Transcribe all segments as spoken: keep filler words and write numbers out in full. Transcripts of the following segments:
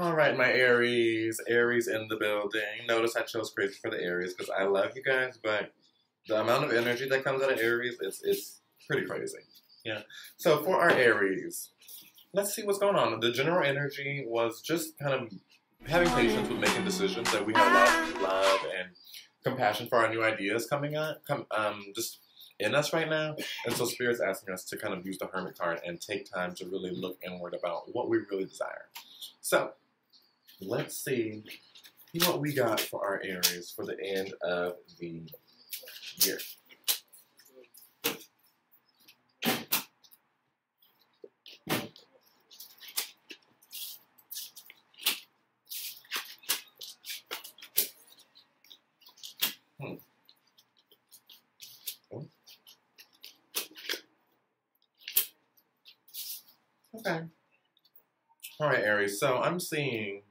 All right, my Aries, Aries in the building. Notice I chose crazy for the Aries because I love you guys, but the amount of energy that comes out of Aries is it's pretty crazy. Yeah. So for our Aries, let's see what's going on. The general energy was just kind of having patience with making decisions, that we had a lot of love and compassion for our new ideas coming out, come, um, just in us right now. And so Spirit's asking us to kind of use the Hermit card and take time to really look inward about what we really desire. So let's see what we got for our Aries for the end of the year. Hmm. Oh. Okay. All right, Aries. So I'm seeing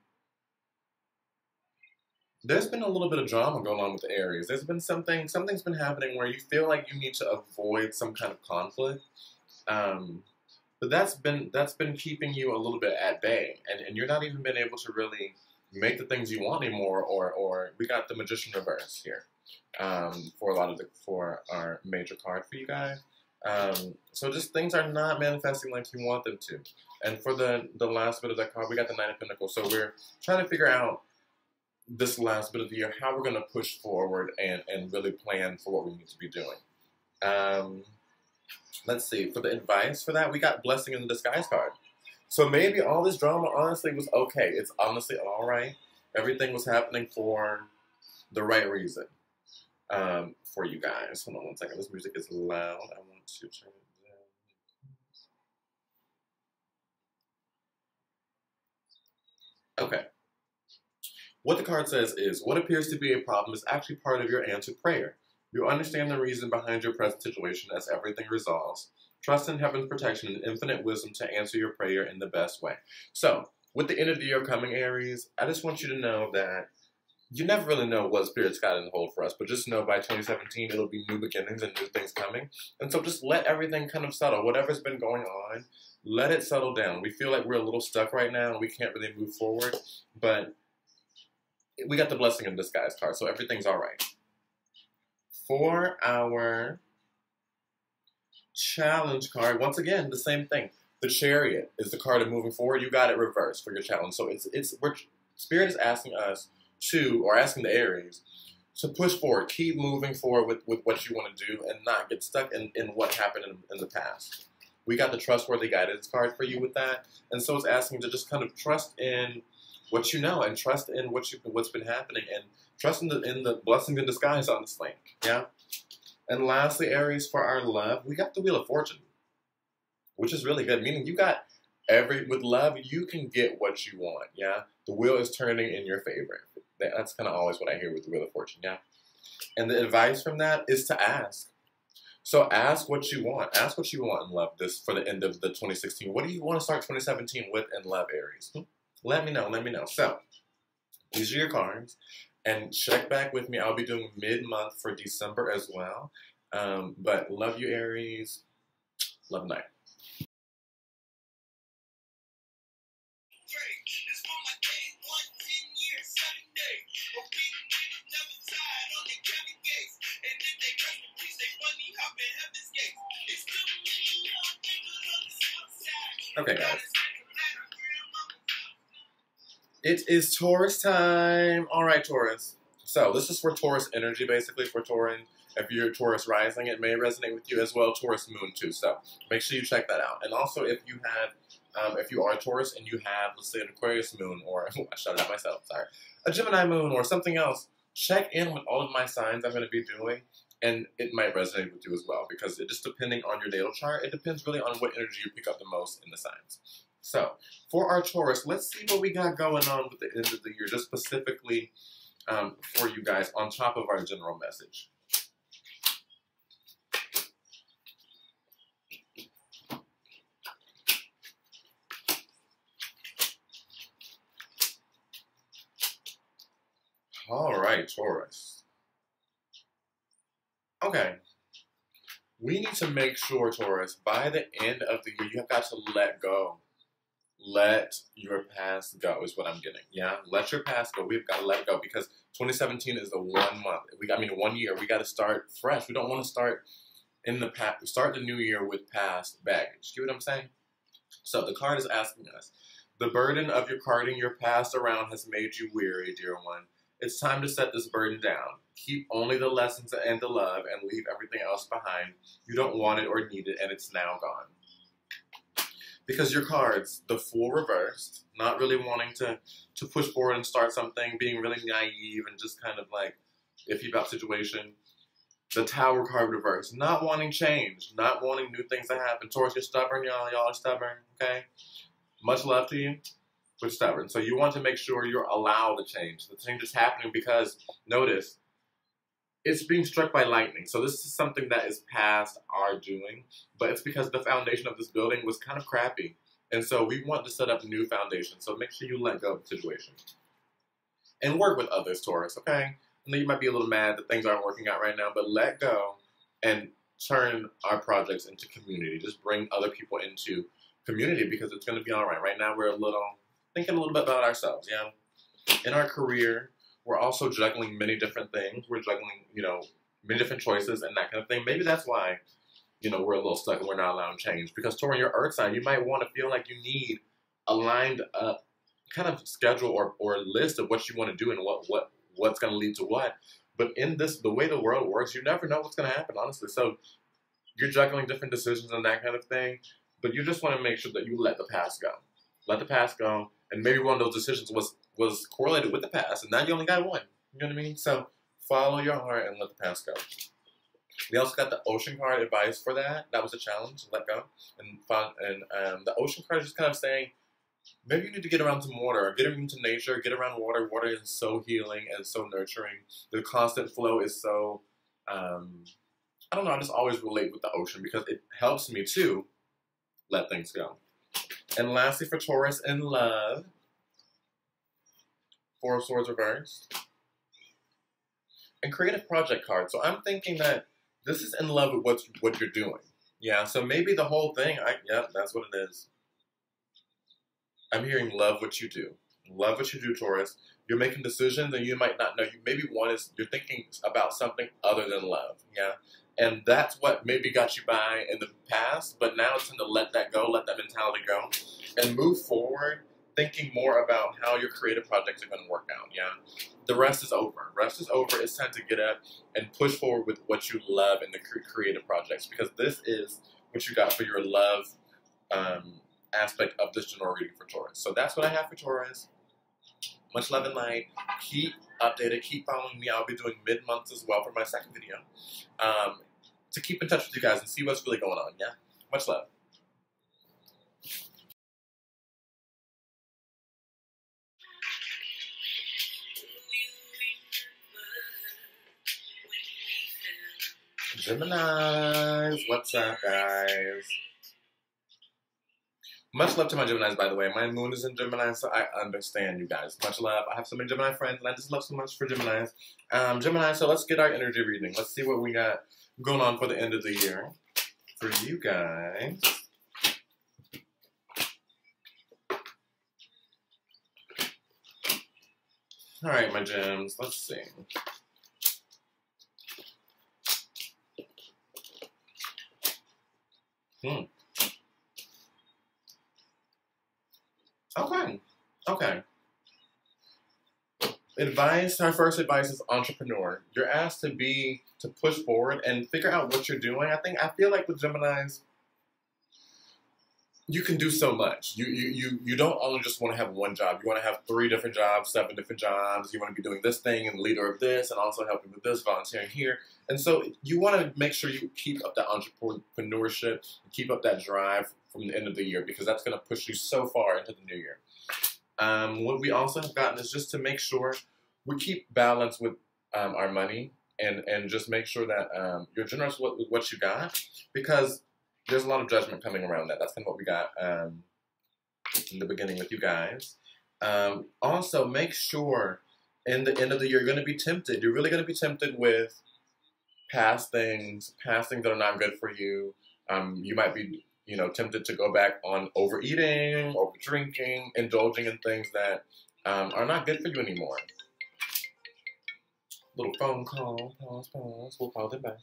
there's been a little bit of drama going on with Aries. There's been something, something's been happening where you feel like you need to avoid some kind of conflict. Um, but that's been, that's been keeping you a little bit at bay, and, and you're not even been able to really make the things you want anymore, or, or we got the Magician reverse here, um, for a lot of the, for our major card for you guys. Um, so just things are not manifesting like you want them to. And for the, the last bit of that card, we got the Nine of Pentacles. So we're trying to figure out this last bit of the year, how we're going to push forward and, and really plan for what we need to be doing. Um, let's see. For the advice for that, we got Blessing in the Disguise card. So maybe all this drama honestly was okay. It's honestly all right. Everything was happening for the right reason um, for you guys. Hold on one second. This music is loud. I want to turn it. Okay. What the card says is, what appears to be a problem is actually part of your answered prayer. You understand the reason behind your present situation as everything resolves. Trust in heaven's protection and infinite wisdom to answer your prayer in the best way. So, with the end of the year coming, Aries, I just want you to know that you never really know what Spirit's got in hold for us, but just know by twenty seventeen, it'll be new beginnings and new things coming. And so just let everything kind of settle. Whatever's been going on, let it settle down. We feel like we're a little stuck right now and we can't really move forward, but we got the Blessing in Disguise card, so everything's all right. For our challenge card, once again, the same thing. The Chariot is the card of moving forward. You got it reversed for your challenge. So it's, it's we're, Spirit is asking us to, or asking the Aries, to push forward, keep moving forward with, with what you want to do and not get stuck in, in what happened in, in the past. We got the Trustworthy Guidance card for you with that. And so it's asking to just kind of trust in what you know and trust in what you, what's been happening and trust in the, in the blessings in disguise on this link. Yeah. And lastly, Aries, for our love, we got the Wheel of Fortune, which is really good. Meaning you got every, with love, you can get what you want. Yeah. The wheel is turning in your favor. That's kind of always what I hear with the Wheel of Fortune. Yeah. And the advice from that is to ask. So ask what you want. Ask what you want in love this for the end of the twenty sixteen. What do you want to start twenty seventeen with in love, Aries? Hmm? Let me know. Let me know. So these are your cards. And check back with me. I'll be doing mid-month for December as well. Um, but love you, Aries. Love night. Okay, guys. It is Taurus time. All right, Taurus. So this is for Taurus energy, basically, for Taurus. If you're Taurus rising, it may resonate with you as well. Taurus moon, too. So make sure you check that out. And also, if you have, um, if you are a Taurus and you have, let's say, an Aquarius moon, or oh, I shouted out myself, sorry, a Gemini moon or something else, check in with all of my signs I'm going to be doing. And it might resonate with you as well, because it just depending on your natal chart, it depends really on what energy you pick up the most in the signs. So for our Taurus, let's see what we got going on with the end of the year, just specifically um, for you guys on top of our general message. All right, Taurus. Okay. We need to make sure, Taurus, by the end of the year, you have got to let go. Let your past go is what I'm getting. Yeah, let your past go. We've got to let go because twenty seventeen is the one month. We, I mean, one year. We got to start fresh. We don't want to start in the past. Start the new year with past baggage. You know what I'm saying? So the card is asking us, the burden of your carting your past around has made you weary, dear one. It's time to set this burden down. Keep only the lessons and the love and leave everything else behind. You don't want it or need it, and it's now gone. Because your cards, the Fool reversed, not really wanting to, to push forward and start something, being really naive and just kind of like iffy about situation. The Tower card reversed, not wanting change, not wanting new things to happen. Taurus, you're stubborn, y'all. Y'all are stubborn, okay? Much love to you. But stubborn. So you want to make sure you're allowed to change. The change is happening because, notice, it's being struck by lightning. So this is something that is past our doing, but it's because the foundation of this building was kind of crappy. And so we want to set up a new foundation. So make sure you let go of the situation. And work with others, Taurus, okay? I know you might be a little mad that things aren't working out right now, but let go and turn our projects into community. Just bring other people into community because it's going to be all right. Right now we're a little... thinking a little bit about ourselves, yeah. In our career, we're also juggling many different things. We're juggling, you know, many different choices and that kind of thing. Maybe that's why, you know, we're a little stuck and we're not allowing change. Because touring your earth sign, you might want to feel like you need a lined up kind of schedule or, or list of what you want to do and what, what what's going to lead to what. But in this, the way the world works, you never know what's going to happen, honestly. So you're juggling different decisions and that kind of thing. But you just want to make sure that you let the past go. Let the past go. And maybe one of those decisions was, was correlated with the past, and now you only got one. You know what I mean? So follow your heart and let the past go. We also got the Ocean card advice for that. That was a challenge. Let go. And, and um, the Ocean card is just kind of saying, maybe you need to get around some water. Get into nature. Get around water. Water is so healing and so nurturing. The constant flow is so, um, I don't know, I just always relate with the ocean because it helps me to let things go. And lastly, for Taurus in love, Four of Swords reversed, and Creative Project card. So I'm thinking that this is in love with what what you're doing. Yeah. So maybe the whole thing. I yeah, that's what it is. I'm hearing love what you do. Love what you do, Taurus. You're making decisions, and you might not know. You maybe one is you're thinking about something other than love. Yeah. And that's what maybe got you by in the past, but now it's time to let that go, let that mentality go, and move forward thinking more about how your creative projects are going to work out, yeah? The rest is over. Rest is over. It's time to get up and push forward with what you love in the creative projects because this is what you got for your love um, aspect of this general reading for Taurus. So that's what I have for Taurus. Much love and light. Keep updated. Keep following me. I'll be doing mid-month as well for my second video. Um, to keep in touch with you guys and see what's really going on, yeah? Much love. Geminis, what's up, guys? Much love to my Geminis, by the way. My moon is in Gemini, so I understand you guys. Much love. I have so many Gemini friends, and I just love so much for Geminis. Um, Gemini, so let's get our energy reading. Let's see what we got going on for the end of the year for you guys. All right, my gems. Let's see. Hmm. Okay, okay. Advice, our first advice is entrepreneur. You're asked to be, to push forward and figure out what you're doing. I think, I feel like with Geminis, you can do so much. You, you, you, you don't only just want to have one job. You want to have three different jobs, seven different jobs. You want to be doing this thing and leader of this and also helping with this, volunteering here. And so you want to make sure you keep up that entrepreneurship, keep up that drive from the end of the year because that's going to push you so far into the new year. Um, what we also have gotten is just to make sure we keep balance with um, our money and, and just make sure that um, you're generous with, with what you got because there's a lot of judgment coming around that. That's kind of what we got um, in the beginning with you guys. Um, also, make sure in the end of the year, you're going to be tempted. You're really going to be tempted with past things, past things that are not good for you. Um, you might be, you know, tempted to go back on overeating, overdrinking, indulging in things that um, are not good for you anymore. Little phone call, pause, pause, we'll call them back.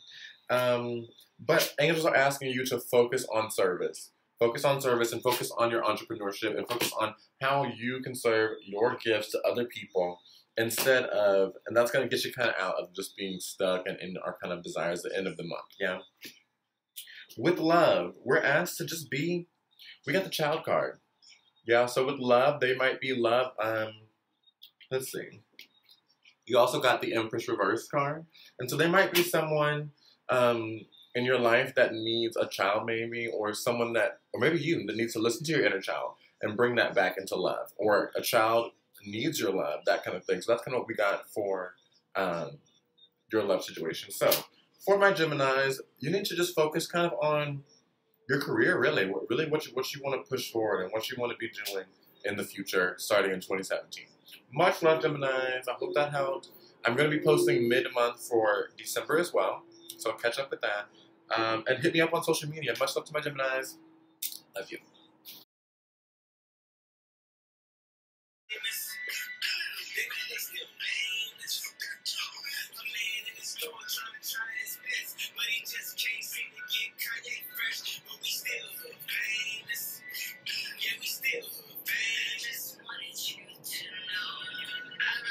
Um, but angels are asking you to focus on service. Focus on service and focus on your entrepreneurship and focus on how you can serve your gifts to other people instead of, and that's going to get you kind of out of just being stuck and in our kind of desires at the end of the month, yeah? With love, we're asked to just be, we got the child card, yeah? So with love, they might be love, um, let's see. You also got the Empress reverse card. And so there might be someone um, in your life that needs a child maybe, or someone that, or maybe you, that needs to listen to your inner child and bring that back into love. Or a child needs your love, that kind of thing. So that's kind of what we got for um, your love situation. So for my Geminis, you need to just focus kind of on your career really, what, really what you, what you want to push forward and what you want to be doing in the future starting in twenty seventeen. Much love, Geminis. I hope that helped. I'm going to be posting mid-month for December as well, so catch up with that. Um, and hit me up on social media. Much love to my Geminis. Love you.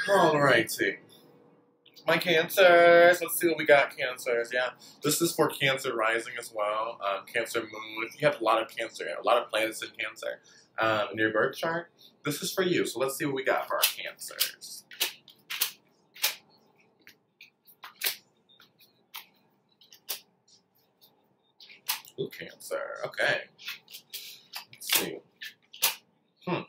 Alrighty. My Cancers. Let's see what we got, Cancers. Yeah. This is for Cancer rising as well. Um, Cancer moon. If you have a lot of Cancer, a lot of planets in Cancer um, in your birth chart, this is for you. So let's see what we got for our Cancers. Ooh, Cancer. Okay. Let's see. Hmm.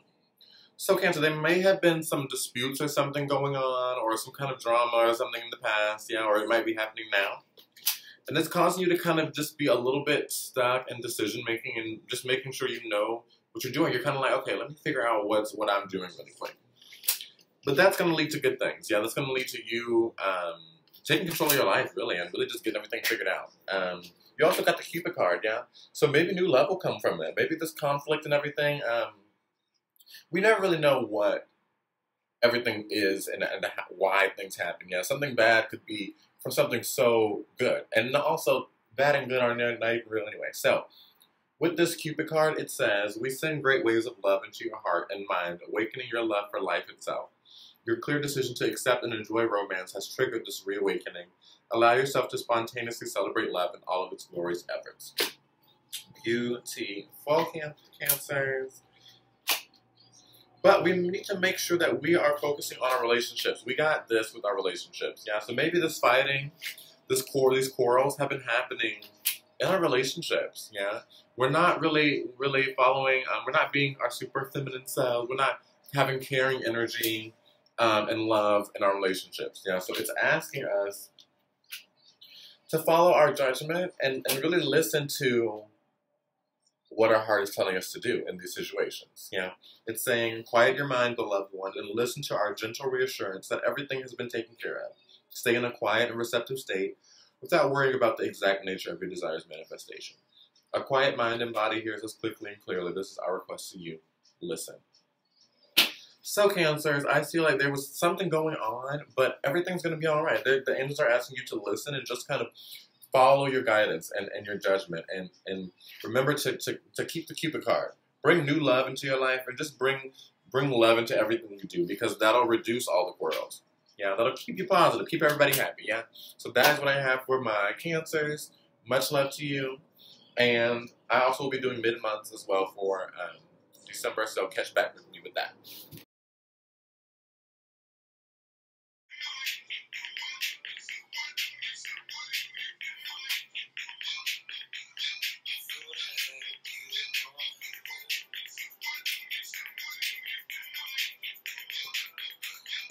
So Cancer, there may have been some disputes or something going on, or some kind of drama or something in the past, yeah, or it might be happening now. And it's causing you to kind of just be a little bit stuck in decision making and just making sure you know what you're doing. You're kind of like, okay, let me figure out what's what I'm doing really quick. But that's going to lead to good things, yeah. That's going to lead to you um, taking control of your life, really, and really just getting everything figured out. Um, you also got the Cupid card, yeah. So maybe new love will come from it. Maybe this conflict and everything. Um, We never really know what everything is and, and why things happen. Yeah, something bad could be from something so good. And also, bad and good are not even real anyway. So, with this Cupid card, it says, we send great waves of love into your heart and mind, awakening your love for life itself. Your clear decision to accept and enjoy romance has triggered this reawakening. Allow yourself to spontaneously celebrate love in all of its glorious efforts. Beautiful, Cancers. But we need to make sure that we are focusing on our relationships. We got this with our relationships, yeah? So maybe this fighting, this quar- these quarrels have been happening in our relationships, yeah? We're not really, really following, um, we're not being our super feminine selves. We're not having caring energy um, and love in our relationships, yeah? So it's asking us to follow our judgment and, and really listen to what our heart is telling us to do in these situations, yeah? It's saying, quiet your mind, beloved one, and listen to our gentle reassurance that everything has been taken care of. Stay in a quiet and receptive state without worrying about the exact nature of your desire's manifestation. A quiet mind and body hears us quickly and clearly. This is our request to you. Listen. So, Cancers, I feel like there was something going on, but everything's going to be all right. The, the angels are asking you to listen and just kind of follow your guidance and, and your judgment, and, and remember to, to, to keep the Cupid card. Bring new love into your life, and just bring bring love into everything you do, because that'll reduce all the quarrels. Yeah, that'll keep you positive, keep everybody happy, yeah? So that is what I have for my Cancers. Much love to you. And I also will be doing mid-months as well for um, December, so catch back with me with that.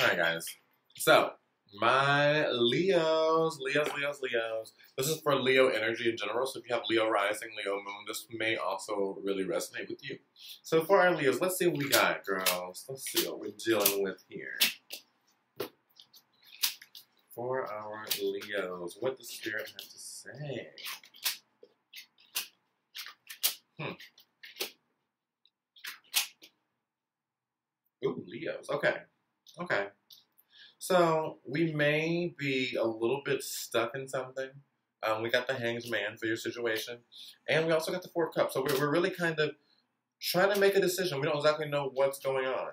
Alright guys, so my Leos, Leos, Leos, Leos, this is for Leo energy in general, so if you have Leo rising, Leo moon, this may also really resonate with you. So for our Leos, let's see what we got, girls. Let's see what we're dealing with here. for our Leos, what the Spirit has to say. Hmm. Ooh, Leos. Okay. Okay. So we may be a little bit stuck in something. Um, we got the Hanged Man for your situation. And we also got the Four Cups. So we're, we're really kind of trying to make a decision. We don't exactly know what's going on.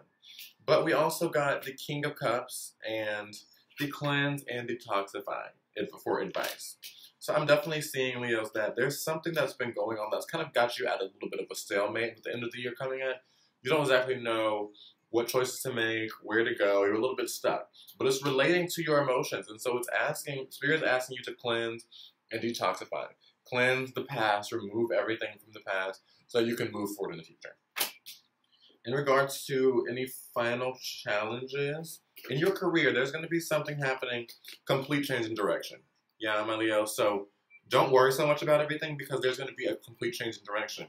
But we also got the King of Cups and the Cleanse and Detoxify for advice. So I'm definitely seeing, Leos, that there's something that's been going on that's kind of got you at a little bit of a stalemate with the end of the year coming at. You don't exactly know what choices to make, where to go. You're a little bit stuck. But it's relating to your emotions. And so it's asking, Spirit's asking you to cleanse and detoxify. Cleanse the past, remove everything from the past so you can move forward in the future. In regards to any final challenges, in your career, there's going to be something happening, complete change in direction. Yeah, my Leo, so don't worry so much about everything because there's going to be a complete change in direction.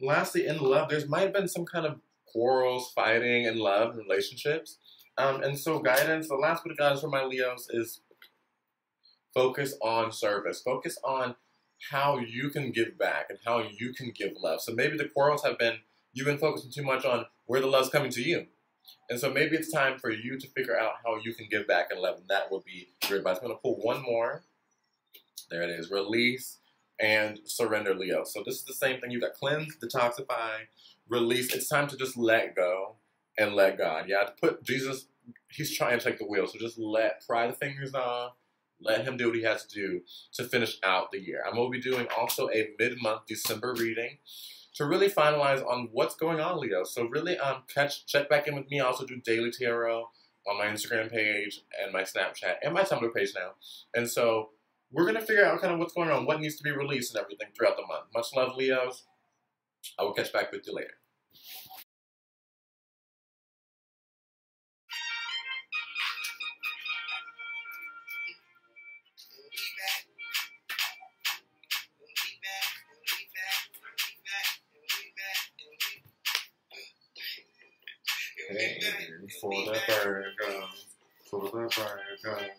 Lastly, in love, there might have been some kind of quarrels, fighting, in love, and relationships. Um, and so guidance, the last bit of guidance for my Leos is focus on service. Focus on how you can give back and how you can give love. So maybe the quarrels have been, you've been focusing too much on where the love's coming to you. And so maybe it's time for you to figure out how you can give back and love, and that will be your advice. I'm going to pull one more. There it is. Release and surrender, Leo. So this is the same thing. You've got cleanse, detoxify, release. It's time to just let go and let God. Yeah, put Jesus, he's trying to take the wheel. So just let, pry the fingers off. Let him do what he has to do to finish out the year. I'm going to be doing also a mid-month December reading to really finalize on what's going on, Leo. So really um, catch, check back in with me. I also do daily tarot on my Instagram page and my Snapchat and my Tumblr page now. And so we're going to figure out kind of what's going on, what needs to be released and everything throughout the month. Much love, Leos. I will catch back with you later. Hey, for the Virgos, for the Virgos. Okay.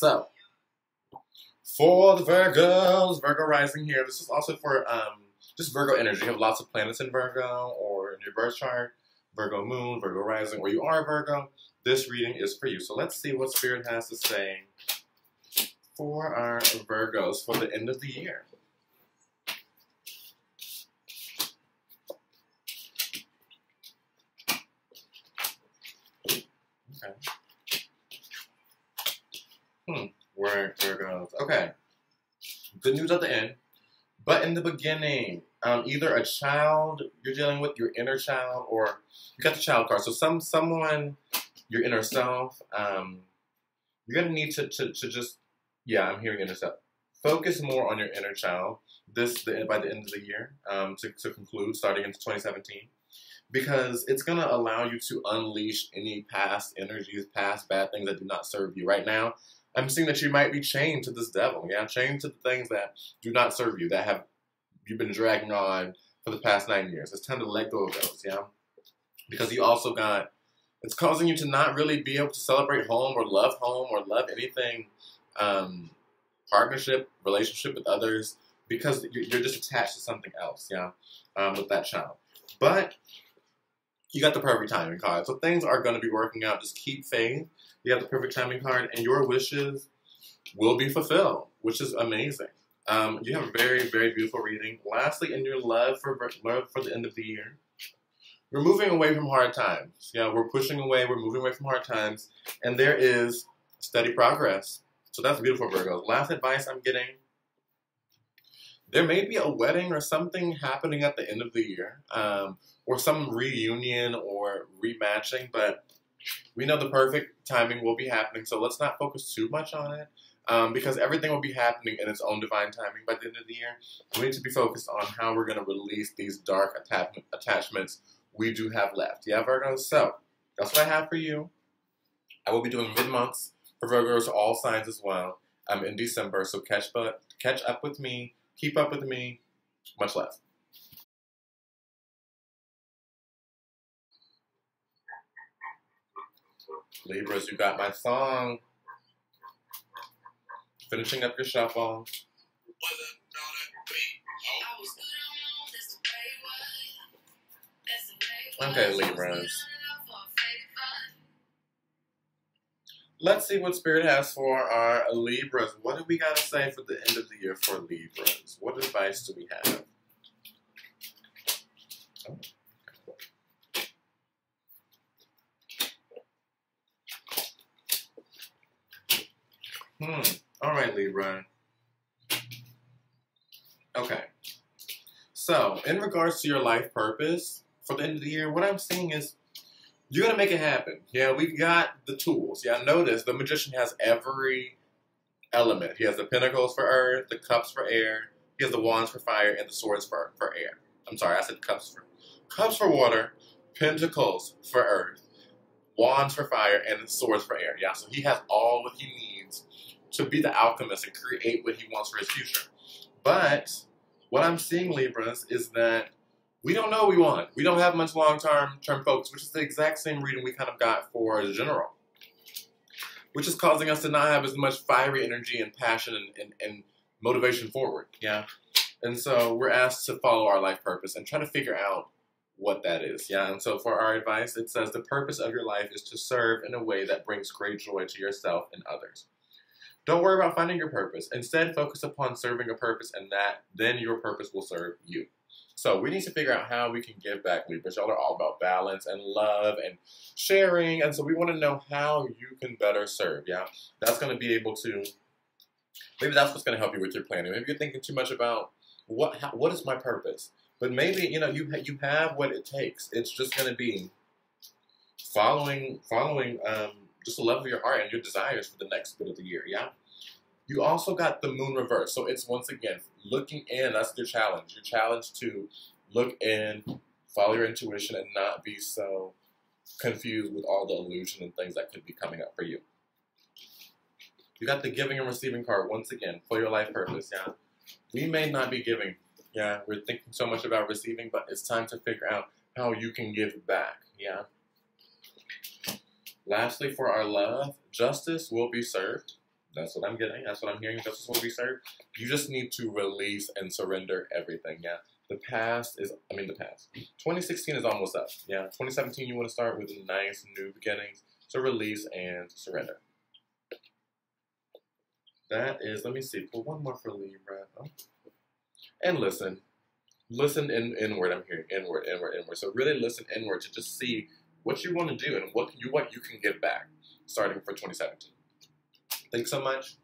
So, for the Virgos, Virgo rising here. This is also for um just Virgo energy. You have lots of planets in Virgo or in your birth chart, Virgo moon, Virgo rising, or you are a Virgo. This reading is for you. So let's see what Spirit has to say for our Virgos for the end of the year. Okay. Hmm. Work, Virgos. Okay. Good news at the end, but in the beginning, um, either a child you're dealing with, your inner child, or you got the child card. So some someone, your inner self. Um, you're gonna need to to to just. Yeah, I'm hearing inner self. Focus more on your inner child this the, by the end of the year um, to, to conclude, starting into twenty seventeen, because it's going to allow you to unleash any past energies, past bad things that do not serve you. Right now, I'm seeing that you might be chained to this devil, yeah? Chained to the things that do not serve you, that have you've been dragging on for the past nine years. It's time to let go of those, yeah? Because you also got, it's causing you to not really be able to celebrate home or love home or love anything. Um, partnership, relationship with others, because you're just attached to something else, yeah, um, with that child. But you got the perfect timing card, so things are going to be working out. Just keep faith. You got the perfect timing card, and your wishes will be fulfilled, which is amazing. Um, you have a very, very beautiful reading. Lastly, in your love for love for the end of the year, we're moving away from hard times. Yeah, we're pushing away. We're moving away from hard times, and there is steady progress. So that's beautiful, Virgos. Last advice I'm getting. There may be a wedding or something happening at the end of the year, um, or some reunion or rematching, but we know the perfect timing will be happening, so let's not focus too much on it, um, because everything will be happening in its own divine timing by the end of the year. We need to be focused on how we're going to release these dark attachment, attachments we do have left. Yeah, Virgos? So that's what I have for you. I will be doing mid-months for Virgos, all signs as well, um, in December. So catch, but catch up with me, keep up with me, Much love. Libras, you got my song. Finishing up your shuffle. Okay, Libras. Let's see what Spirit has for our Libras. What do we got to say for the end of the year for Libras? What advice do we have? Oh. Hmm. All right, Libra. Okay. So, in regards to your life purpose for the end of the year, what I'm seeing is you're going to make it happen. Yeah, we've got the tools. Yeah, notice the Magician has every element. He has the Pentacles for earth, the Cups for air, he has the Wands for fire, and the Swords for, for air. I'm sorry, I said Cups for, Cups for water, Pentacles for earth, Wands for fire, and Swords for air. Yeah, so he has all what he needs to be the alchemist and create what he wants for his future. But what I'm seeing, Libras, is that we don't know what we want. We don't have much long-term term focus, which is the exact same reading we kind of got for General, which is causing us to not have as much fiery energy and passion and, and, and motivation forward. Yeah. And so we're asked to follow our life purpose and try to figure out what that is. Yeah. And so for our advice, it says the purpose of your life is to serve in a way that brings great joy to yourself and others. Don't worry about finding your purpose. Instead, focus upon serving a purpose, and that then your purpose will serve you. So we need to figure out how we can give back, Libras. Y'all are all about balance and love and sharing, and so we want to know how you can better serve, yeah? That's going to be able to, maybe that's what's going to help you with your planning. Maybe you're thinking too much about what how, what is my purpose? But maybe, you know, you, you have what it takes. It's just going to be following, following, um, just the love of your heart and your desires for the next bit of the year, yeah? You also got the moon reverse. So it's, once again, looking in. That's your challenge. Your challenge to look in, follow your intuition, and not be so confused with all the illusion and things that could be coming up for you. You got the giving and receiving card, once again, for your life purpose, yeah? We may not be giving, yeah? We're thinking so much about receiving, but it's time to figure out how you can give back, yeah? Lastly, for our love, justice will be served. That's what I'm getting. That's what I'm hearing. Justice will be served. You just need to release and surrender everything, yeah? The past is, I mean the past. twenty sixteen is almost up, yeah? twenty seventeen, you want to start with nice new beginnings to release and surrender. That is, let me see, pull one more for Libra. Oh. And listen. Listen in, inward, I'm hearing. Inward, inward, inward. So really listen inward to just see what you want to do and what you what you can give back starting for twenty seventeen. Thanks so much.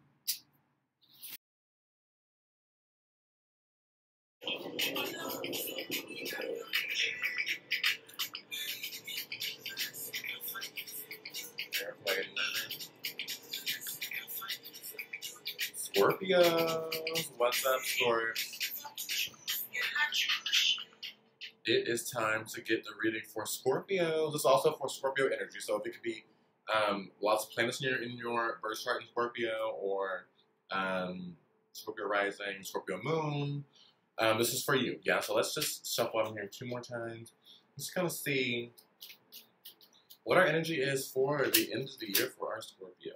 Scorpios, what's up, Scorpios? It is time to get the reading for Scorpios. It's also for Scorpio energy, so if it could be um, lots of planets in your, in your birth chart in Scorpio, or um, Scorpio rising, Scorpio moon, um, this is for you. Yeah, so let's just shuffle out here two more times. Let's kind of see what our energy is for the end of the year for our Scorpios.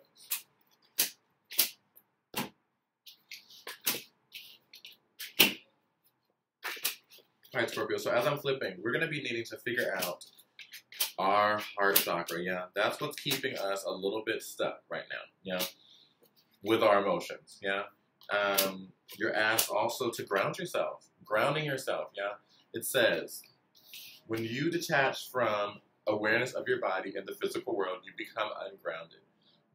All right, Scorpio, so as I'm flipping, we're going to be needing to figure out our heart chakra, yeah? That's what's keeping us a little bit stuck right now, yeah? With our emotions, yeah? Um, you're asked also to ground yourself, grounding yourself, yeah? It says, when you detach from awareness of your body and the physical world, you become ungrounded.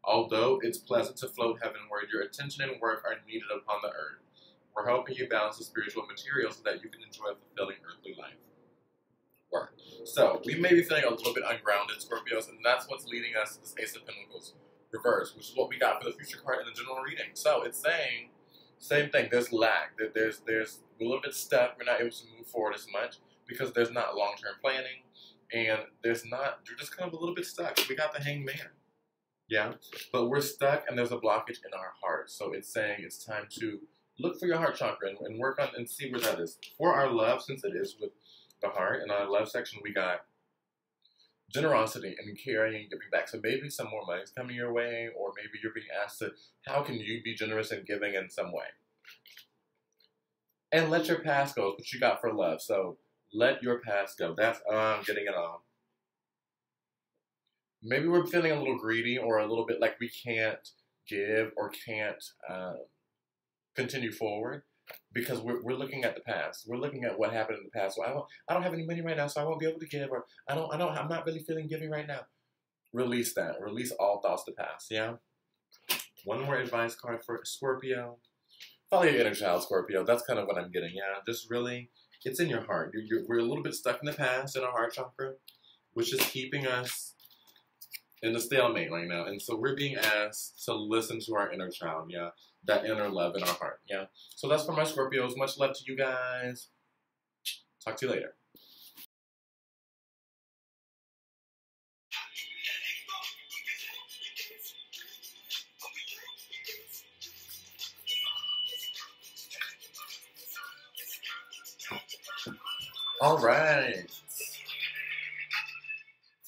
Although it's pleasant to float heavenward, your attention and work are needed upon the earth. We're helping you balance the spiritual material so that you can enjoy a fulfilling earthly life. Work. So, we may be feeling a little bit ungrounded, Scorpios, and that's what's leading us to this Ace of Pentacles reverse, which is what we got for the future card in the general reading. So, it's saying, same thing, there's lack, that there's, there's we're a little bit stuck, we're not able to move forward as much because there's not long-term planning, and there's not, you're just kind of a little bit stuck. We got the Hanged Man. Yeah? But we're stuck, and there's a blockage in our heart. So, it's saying it's time to look for your heart chakra and, and work on and see where that is. For our love, since it is with the heart, in our love section, we got generosity and caring and giving back. So maybe some more money is coming your way, or maybe you're being asked to, how can you be generous and giving in some way? And let your past go, what you got for love. So let your past go. That's, um, getting it on. Maybe we're feeling a little greedy or a little bit like we can't give or can't uh, continue forward because we're, we're looking at the past. We're looking at what happened in the past. So I don't, I don't have any money right now, so I won't be able to give, or I don't, I don't, I'm not really feeling giving right now. Release that. Release all thoughts to past, yeah? One more advice card for Scorpio. Follow your inner child, Scorpio. That's kind of what I'm getting, yeah? Just really, it's in your heart. You're, you're, we're a little bit stuck in the past, in our heart chakra, which is keeping us in the stalemate right now. And so we're being asked to listen to our inner child, yeah? That inner love in our heart, yeah? So that's for my Scorpios. Much love to you guys. Talk to you later. All right.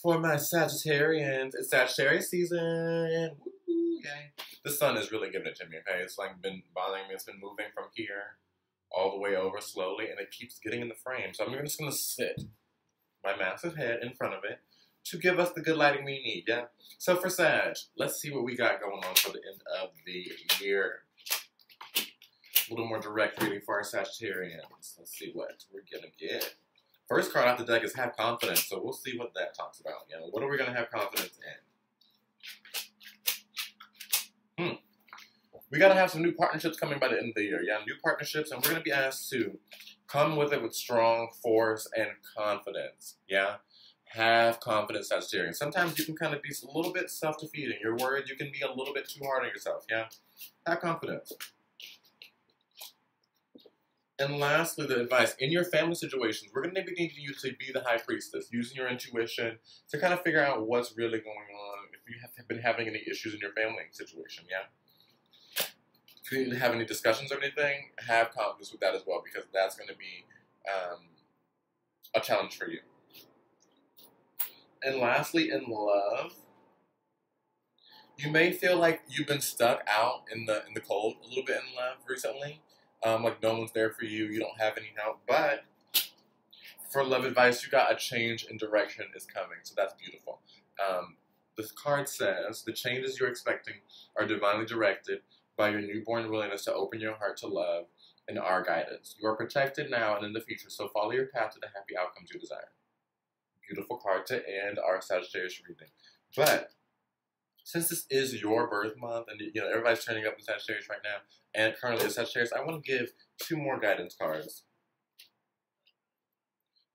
For my Sagittarians, it's Sagittarius season. Woo, yay. The sun is really giving it to me, okay? It's like been bothering me. It's been moving from here all the way over slowly, and it keeps getting in the frame. So I'm just going to sit my massive head in front of it to give us the good lighting we need, yeah? So for Sag, let's see what we got going on for the end of the year. A little more direct reading for our Sagittarians. Let's see what we're going to get. First card off the deck is Have Confidence, so we'll see what that talks about. You know, what are we going to have confidence in? Hmm. We got to have some new partnerships coming by the end of the year. Yeah, new partnerships, and we're going to be asked to come with it with strong force and confidence. Yeah, have confidence, Sagittarian. Sometimes you can kind of be a little bit self-defeating. You're worried you can be a little bit too hard on yourself. Yeah, have confidence. And lastly, the advice, in your family situations, we're going to be needing you to be the high priestess, using your intuition to kind of figure out what's really going on, if you have been having any issues in your family situation, yeah? If you didn't have any discussions or anything, have confidence with that as well, because that's going to be um, a challenge for you. And lastly, in love, you may feel like you've been stuck out in the, in the cold a little bit in love recently. Um, like no one's there for you, you don't have any help, but for love advice, you got a change in direction is coming, so that's beautiful. Um, this card says, the changes you're expecting are divinely directed by your newborn willingness to open your heart to love and our guidance. You are protected now and in the future, so follow your path to the happy outcomes you desire. Beautiful card to end our Sagittarius reading. But since this is your birth month, and you know everybody's turning up in Sagittarius right now, and currently in Sagittarius, I want to give two more guidance cards.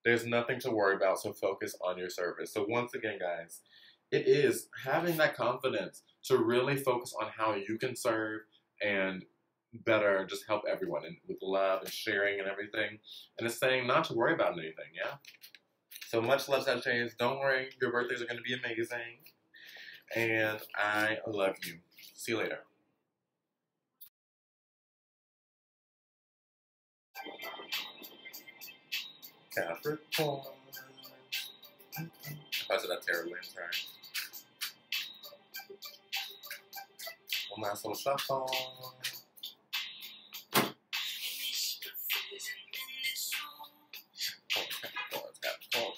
There's nothing to worry about, so focus on your service. So once again, guys, it is having that confidence to really focus on how you can serve and better just help everyone, and with love and sharing and everything. And it's saying not to worry about anything, yeah? So much love, Sagittarius. Don't worry. Your birthdays are going to be amazing. And I love you. See you later. Capricorn. I said that terribly, I'm sorry. One last little shuffle. Capricorn, Capricorn,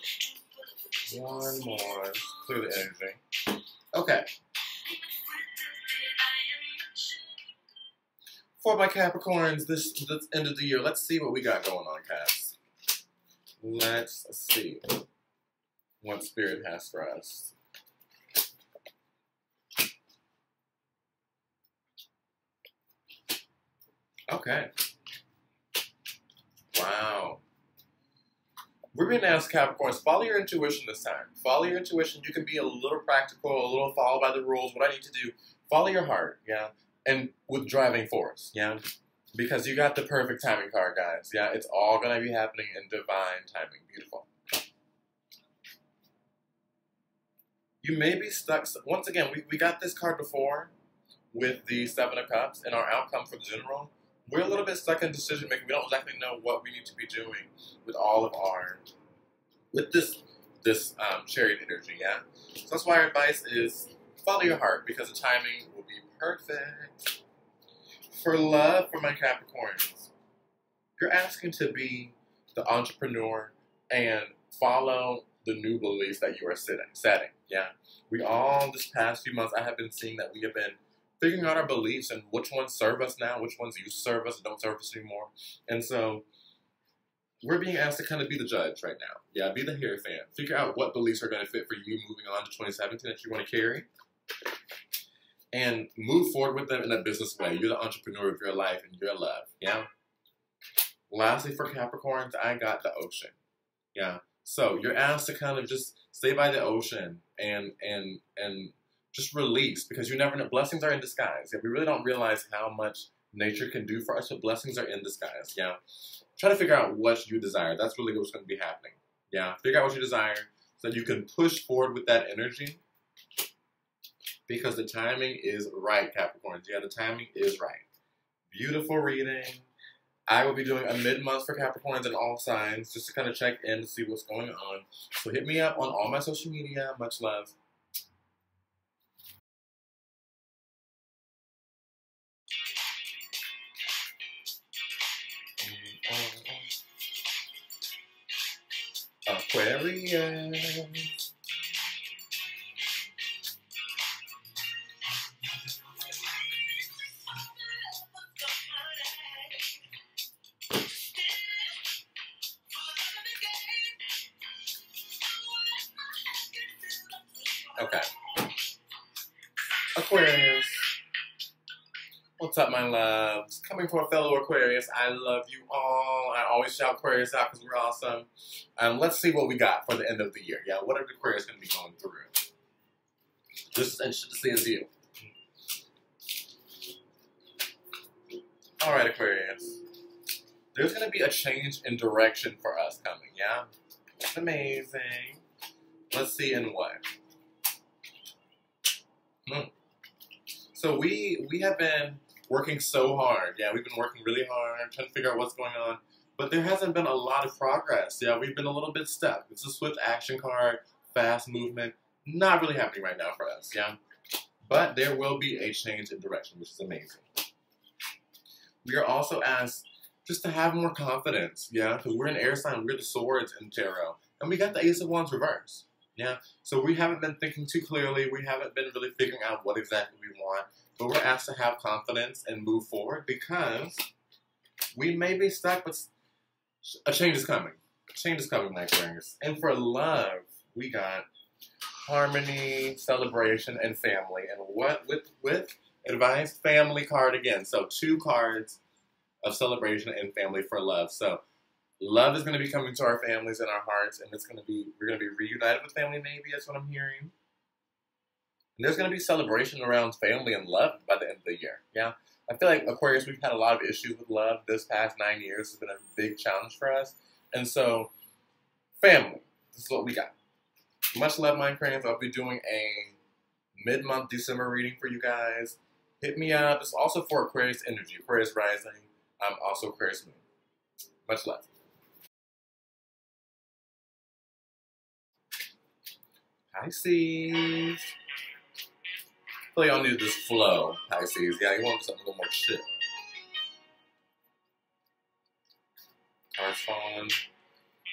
Capricorn. One more. Clear the energy. Okay. For my Capricorns, this, this end of the year, let's see what we got going on, Caps. Let's see what Spirit has for us. Okay. Wow. We're going to ask Capricorns, follow your intuition this time. Follow your intuition. You can be a little practical, a little follow by the rules, what I need to do. Follow your heart, yeah? And with driving force, yeah? Because you got the perfect timing card, guys. Yeah, it's all going to be happening in divine timing. Beautiful. You may be stuck. Once again, we, we got this card before with the Seven of Cups and our outcome for the general we're a little bit stuck in decision making. We don't exactly know what we need to be doing with all of our, with this this um, chariot energy, yeah? So that's why our advice is follow your heart, because the timing will be perfect. For love, for my Capricorns, you're asking to be the entrepreneur and follow the new beliefs that you are sitting, setting, yeah? We all, this past few months, I have been seeing that we have been figuring out our beliefs and which ones serve us now, which ones you serve us and don't serve us anymore. And so we're being asked to kind of be the judge right now. Yeah, be the hair fan. Figure out what beliefs are going to fit for you moving on to twenty seventeen that you want to carry. And move forward with them in a business way. You're the entrepreneur of your life and your love, yeah? Lastly, for Capricorns, I got the ocean, yeah? So you're asked to kind of just stay by the ocean and, and, and, just release, because you never know. Blessings are in disguise. Yeah, we really don't realize how much nature can do for us, but blessings are in disguise. Yeah, try to figure out what you desire. That's really what's going to be happening. Yeah, figure out what you desire so that you can push forward with that energy, because the timing is right, Capricorns. Yeah, the timing is right. Beautiful reading. I will be doing a mid-month for Capricorns and all signs just to kind of check in to see what's going on. So hit me up on all my social media. Much love. Aquarius. Okay. Aquarius. What's up, my loves? Coming from a fellow Aquarius, I love you all. I always shout Aquarius out because we're awesome. Um, let's see what we got for the end of the year. Yeah, what are the Aquarius going to be going through? This is interesting as you. All right, Aquarius. There's going to be a change in direction for us coming, yeah? That's amazing. Let's see in what. Mm. So we, we have been working so hard. Yeah, we've been working really hard, trying to figure out what's going on. But there hasn't been a lot of progress. Yeah, we've been a little bit stuck. It's a swift action card, fast movement. Not really happening right now for us, yeah? But there will be a change in direction, which is amazing. We are also asked just to have more confidence, yeah? Because we're an air sign, we're the swords in tarot. And we got the Ace of Wands reversed, yeah? So we haven't been thinking too clearly. We haven't been really figuring out what exactly we want. But we're asked to have confidence and move forward, because we may be stuck, but a change is coming. A change is coming, my Aquarius. And for love, we got harmony, celebration, and family. And what with with advice? Family card again. So two cards of celebration and family for love. So love is going to be coming to our families and our hearts, and it's going to be we're going to be reunited with family. Maybe that's what I'm hearing. And there's going to be celebration around family and love by the end of the year. Yeah, I feel like Aquarius, we've had a lot of issues with love this past nine years. It's been a big challenge for us. And so, family, this is what we got. Much love, my friends. I'll be doing a mid-month December reading for you guys. Hit me up. It's also for Aquarius energy, Aquarius rising. I'm also Aquarius moon. Much love. Pisces. I feel like y'all need this flow, Pisces. Yeah, you want something a little more chill. Cards falling.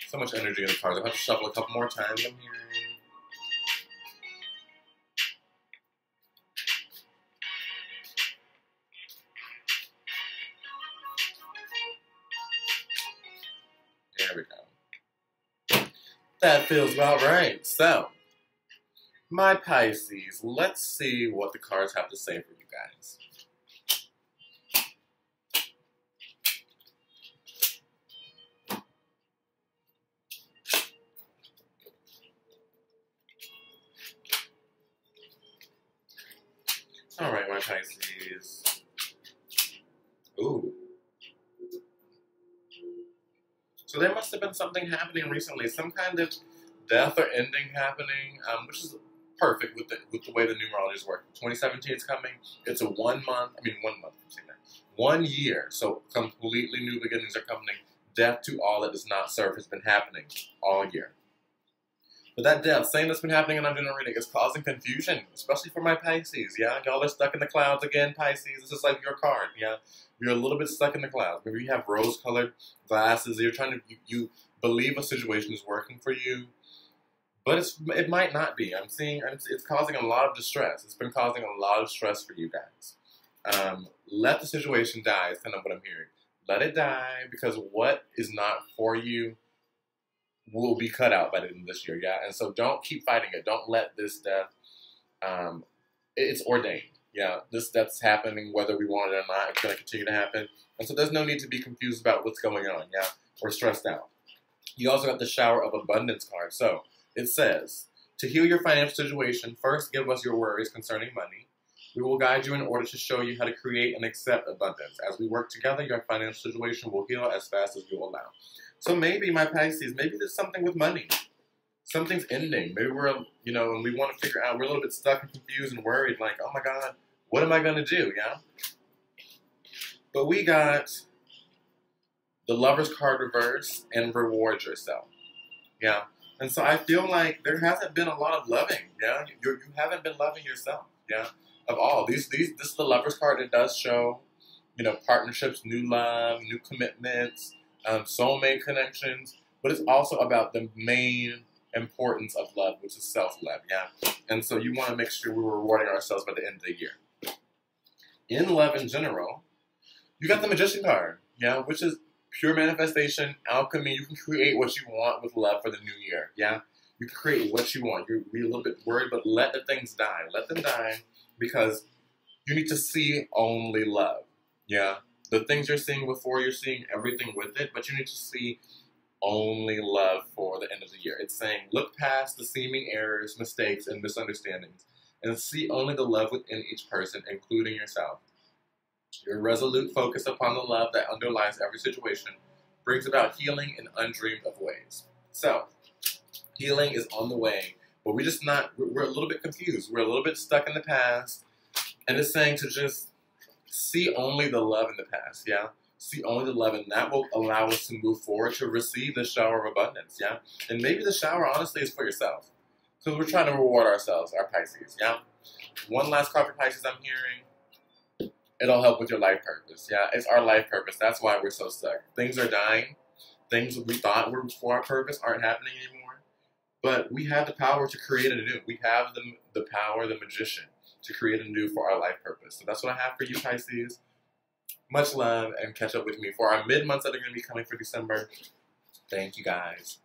So much energy in the cards. I'll have to shuffle a couple more times. I'm hearing. There we go. That feels about right. So. My Pisces, let's see what the cards have to say for you guys. All right, my Pisces. Ooh. So there must have been something happening recently, some kind of death or ending happening, um, which is perfect with the, with the way the numerology is working. twenty seventeen is coming. It's a one month, I mean one month, I'm saying that. One year, so completely new beginnings are coming. Death to all that does not serve has been happening all year. But that death, same that's been happening in our general reading, is causing confusion, especially for my Pisces, yeah? Y'all are stuck in the clouds again, Pisces. It's just like your card, yeah? You're a little bit stuck in the clouds. Maybe you have rose-colored glasses. You're trying to, you, you believe a situation is working for you, but it's, it might not be. I'm seeing, it's causing a lot of distress. It's been causing a lot of stress for you guys. Um, let the situation die is kind of what I'm hearing. Let it die, because what is not for you will be cut out by the end of this year, yeah? And so don't keep fighting it. Don't let this death, um, it's ordained, yeah? This death's happening whether we want it or not. It's going to continue to happen. And so there's no need to be confused about what's going on, yeah? Or stressed out. You also got the Shower of Abundance card. So it says, to heal your financial situation, first give us your worries concerning money. We will guide you in order to show you how to create and accept abundance. As we work together, your financial situation will heal as fast as you allow. So maybe, my Pisces, maybe there's something with money. Something's ending. Maybe we're, you know, and we want to figure out, we're a little bit stuck and confused and worried, like, oh my God, what am I going to do, yeah? But we got the Lover's card reversed and reward yourself, yeah? And so I feel like there hasn't been a lot of loving, yeah? You, you haven't been loving yourself, yeah? Of all these, these, this is the Lover's card. It does show, you know, partnerships, new love, new commitments, um, soulmate connections. But it's also about the main importance of love, which is self-love. Yeah, and so you want to make sure we're rewarding ourselves by the end of the year. In love, in general, you got the Magician card. Yeah, which is pure manifestation, alchemy. You can create what you want with love for the new year. Yeah, you can create what you want. You're a little bit worried, but let the things die. Let them die. Because you need to see only love, yeah? The things you're seeing before, you're seeing everything with it, but you need to see only love for the end of the year. It's saying, look past the seeming errors, mistakes, and misunderstandings, and see only the love within each person, including yourself. Your resolute focus upon the love that underlies every situation brings about healing in undreamed of ways. So, healing is on the way. But we're just not, we're a little bit confused. We're a little bit stuck in the past. And it's saying to just see only the love in the past, yeah? See only the love, and that will allow us to move forward to receive the shower of abundance, yeah? And maybe the shower, honestly, is for yourself. Because we're trying to reward ourselves, our Pisces, yeah? One last card for Pisces I'm hearing. It'll help with your life purpose, yeah? It's our life purpose. That's why we're so stuck. Things are dying. Things we thought were for our purpose aren't happening anymore. But we have the power to create anew. We have the, the power, the Magician, to create anew for our life purpose. So that's what I have for you, Pisces. Much love, and catch up with me for our mid-months that are going to be coming for December. Thank you, guys.